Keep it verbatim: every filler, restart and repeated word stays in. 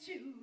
to